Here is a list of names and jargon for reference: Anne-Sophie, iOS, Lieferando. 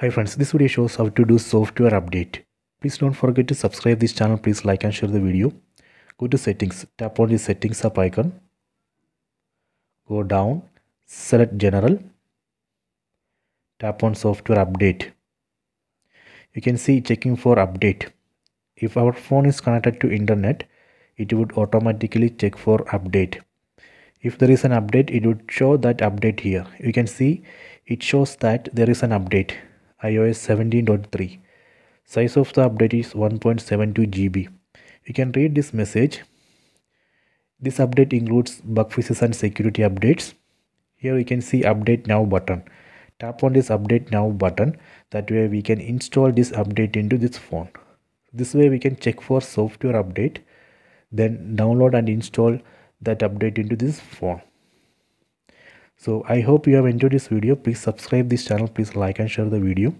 Hi friends, this video shows how to do software update. Please don't forget to subscribe this channel. Please like and share the video. Go to settings, tap on the settings up icon. Go down, select general. Tap on software update. You can see checking for update. If our phone is connected to internet, it would automatically check for update. If there is an update, it would show that update here. You can see it shows that there is an update. iOS 17.3. Size of the update is 1.72 GB. You can read this message. This update includes bug fixes and security updates. Here you can see update now button. Tap on this update now button. That way we can install this update into this phone. This way we can check for software update, then download and install that update into this phone. So I hope you have enjoyed this video. Please subscribe this channel. Please like and share the video.